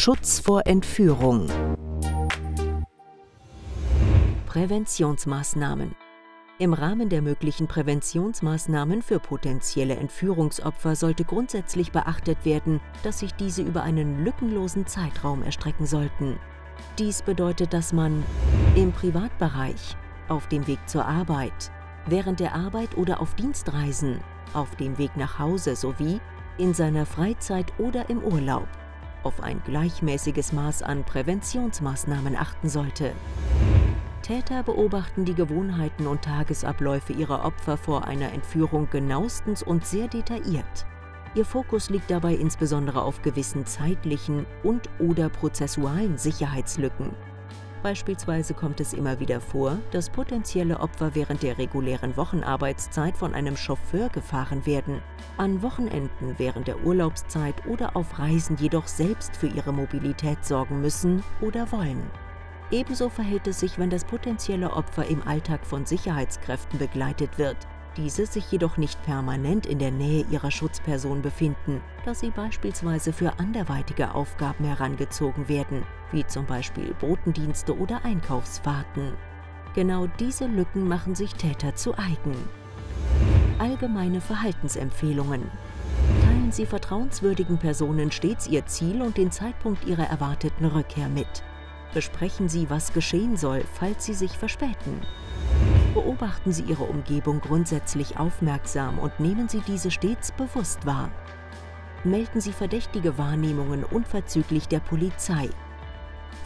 Schutz vor Entführung. Präventionsmaßnahmen. Im Rahmen der möglichen Präventionsmaßnahmen für potenzielle Entführungsopfer sollte grundsätzlich beachtet werden, dass sich diese über einen lückenlosen Zeitraum erstrecken sollten. Dies bedeutet, dass man im Privatbereich, auf dem Weg zur Arbeit, während der Arbeit oder auf Dienstreisen, auf dem Weg nach Hause sowie in seiner Freizeit oder im Urlaub auf ein gleichmäßiges Maß an Präventionsmaßnahmen achten sollte. Täter beobachten die Gewohnheiten und Tagesabläufe ihrer Opfer vor einer Entführung genauestens und sehr detailliert. Ihr Fokus liegt dabei insbesondere auf gewissen zeitlichen und/oder prozessualen Sicherheitslücken. Beispielsweise kommt es immer wieder vor, dass potenzielle Opfer während der regulären Wochenarbeitszeit von einem Chauffeur gefahren werden, an Wochenenden während der Urlaubszeit oder auf Reisen jedoch selbst für ihre Mobilität sorgen müssen oder wollen. Ebenso verhält es sich, wenn das potenzielle Opfer im Alltag von Sicherheitskräften begleitet wird, diese sich jedoch nicht permanent in der Nähe ihrer Schutzperson befinden, da sie beispielsweise für anderweitige Aufgaben herangezogen werden, wie zum Beispiel Botendienste oder Einkaufsfahrten. Genau diese Lücken machen sich Täter zu eigen. Allgemeine Verhaltensempfehlungen. Teilen Sie vertrauenswürdigen Personen stets Ihr Ziel und den Zeitpunkt Ihrer erwarteten Rückkehr mit. Besprechen Sie, was geschehen soll, falls Sie sich verspäten. Beobachten Sie Ihre Umgebung grundsätzlich aufmerksam und nehmen Sie diese stets bewusst wahr. Melden Sie verdächtige Wahrnehmungen unverzüglich der Polizei.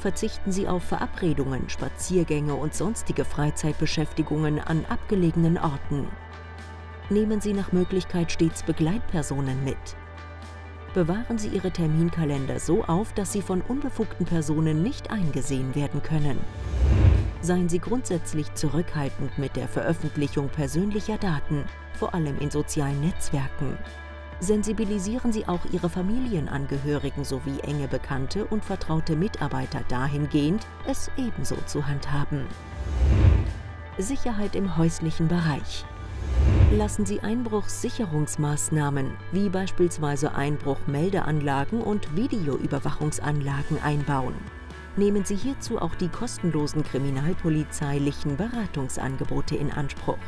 Verzichten Sie auf Verabredungen, Spaziergänge und sonstige Freizeitbeschäftigungen an abgelegenen Orten. Nehmen Sie nach Möglichkeit stets Begleitpersonen mit. Bewahren Sie Ihre Terminkalender so auf, dass sie von unbefugten Personen nicht eingesehen werden können. Seien Sie grundsätzlich zurückhaltend mit der Veröffentlichung persönlicher Daten, vor allem in sozialen Netzwerken. Sensibilisieren Sie auch Ihre Familienangehörigen sowie enge Bekannte und vertraute Mitarbeiter dahingehend, es ebenso zu handhaben. Sicherheit im häuslichen Bereich. Lassen Sie Einbruchssicherungsmaßnahmen, wie beispielsweise Einbruchmeldeanlagen und Videoüberwachungsanlagen einbauen. Nehmen Sie hierzu auch die kostenlosen kriminalpolizeilichen Beratungsangebote in Anspruch.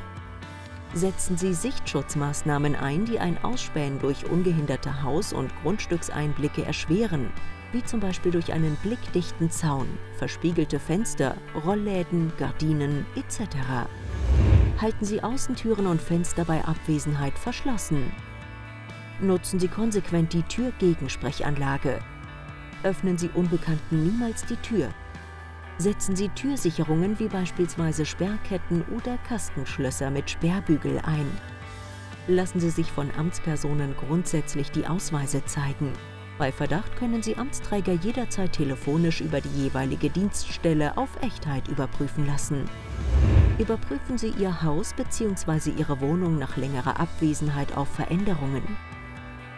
Setzen Sie Sichtschutzmaßnahmen ein, die ein Ausspähen durch ungehinderte Haus- und Grundstückseinblicke erschweren, wie zum Beispiel durch einen blickdichten Zaun, verspiegelte Fenster, Rollläden, Gardinen etc. Halten Sie Außentüren und Fenster bei Abwesenheit verschlossen. Nutzen Sie konsequent die Türgegensprechanlage. Öffnen Sie Unbekannten niemals die Tür. Setzen Sie Türsicherungen wie beispielsweise Sperrketten oder Kastenschlösser mit Sperrbügel ein. Lassen Sie sich von Amtspersonen grundsätzlich die Ausweise zeigen. Bei Verdacht können Sie Amtsträger jederzeit telefonisch über die jeweilige Dienststelle auf Echtheit überprüfen lassen. Überprüfen Sie Ihr Haus bzw. Ihre Wohnung nach längerer Abwesenheit auf Veränderungen.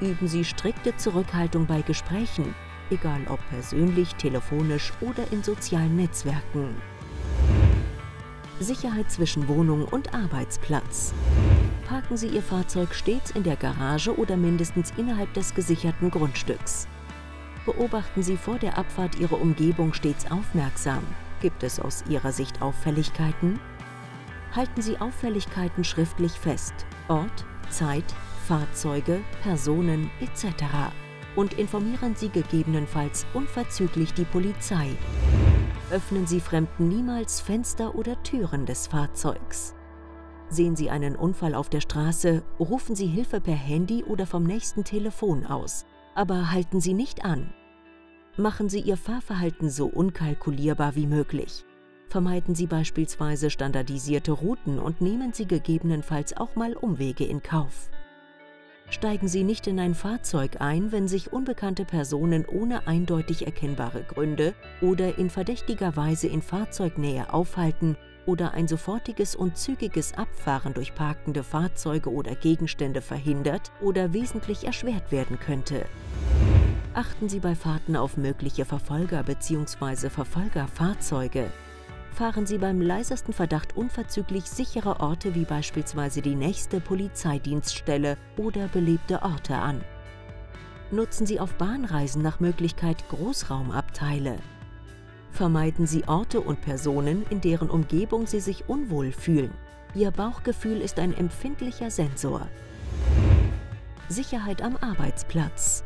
Üben Sie strikte Zurückhaltung bei Gesprächen, egal ob persönlich, telefonisch oder in sozialen Netzwerken. Sicherheit zwischen Wohnung und Arbeitsplatz. Parken Sie Ihr Fahrzeug stets in der Garage oder mindestens innerhalb des gesicherten Grundstücks. Beobachten Sie vor der Abfahrt Ihre Umgebung stets aufmerksam. Gibt es aus Ihrer Sicht Auffälligkeiten? Halten Sie Auffälligkeiten schriftlich fest. Ort, Zeit, Fahrzeuge, Personen etc. und informieren Sie gegebenenfalls unverzüglich die Polizei. Öffnen Sie Fremden niemals Fenster oder Türen des Fahrzeugs. Sehen Sie einen Unfall auf der Straße, rufen Sie Hilfe per Handy oder vom nächsten Telefon aus, aber halten Sie nicht an. Machen Sie Ihr Fahrverhalten so unkalkulierbar wie möglich. Vermeiden Sie beispielsweise standardisierte Routen und nehmen Sie gegebenenfalls auch mal Umwege in Kauf. Steigen Sie nicht in ein Fahrzeug ein, wenn sich unbekannte Personen ohne eindeutig erkennbare Gründe oder in verdächtiger Weise in Fahrzeugnähe aufhalten oder ein sofortiges und zügiges Abfahren durch parkende Fahrzeuge oder Gegenstände verhindert oder wesentlich erschwert werden könnte. Achten Sie bei Fahrten auf mögliche Verfolger bzw. Verfolgerfahrzeuge. Fahren Sie beim leisesten Verdacht unverzüglich sichere Orte wie beispielsweise die nächste Polizeidienststelle oder belebte Orte an. Nutzen Sie auf Bahnreisen nach Möglichkeit Großraumabteile. Vermeiden Sie Orte und Personen, in deren Umgebung Sie sich unwohl fühlen. Ihr Bauchgefühl ist ein empfindlicher Sensor. Sicherheit am Arbeitsplatz.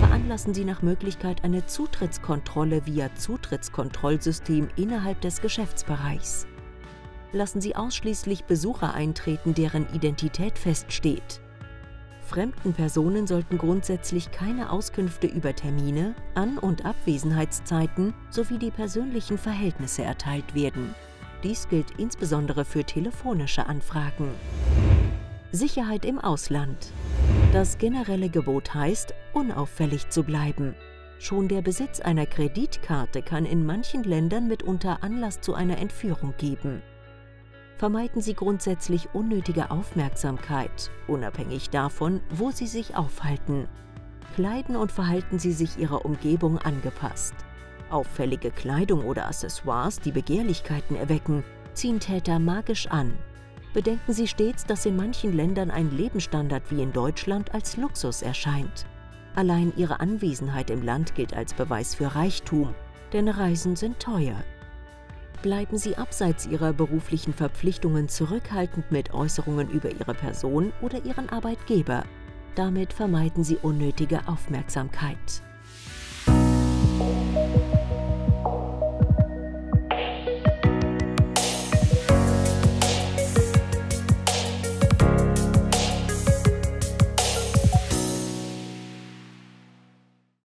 Veranlassen Sie nach Möglichkeit eine Zutrittskontrolle via Zutrittskontrollsystem innerhalb des Geschäftsbereichs. Lassen Sie ausschließlich Besucher eintreten, deren Identität feststeht. Fremden Personen sollten grundsätzlich keine Auskünfte über Termine, An- und Abwesenheitszeiten sowie die persönlichen Verhältnisse erteilt werden. Dies gilt insbesondere für telefonische Anfragen. Sicherheit im Ausland. Das generelle Gebot heißt, unauffällig zu bleiben. Schon der Besitz einer Kreditkarte kann in manchen Ländern mitunter Anlass zu einer Entführung geben. Vermeiden Sie grundsätzlich unnötige Aufmerksamkeit, unabhängig davon, wo Sie sich aufhalten. Kleiden und verhalten Sie sich Ihrer Umgebung angepasst. Auffällige Kleidung oder Accessoires, die Begehrlichkeiten erwecken, ziehen Täter magisch an. Bedenken Sie stets, dass in manchen Ländern ein Lebensstandard wie in Deutschland als Luxus erscheint. Allein Ihre Anwesenheit im Land gilt als Beweis für Reichtum, denn Reisen sind teuer. Bleiben Sie abseits Ihrer beruflichen Verpflichtungen zurückhaltend mit Äußerungen über Ihre Person oder Ihren Arbeitgeber. Damit vermeiden Sie unnötige Aufmerksamkeit.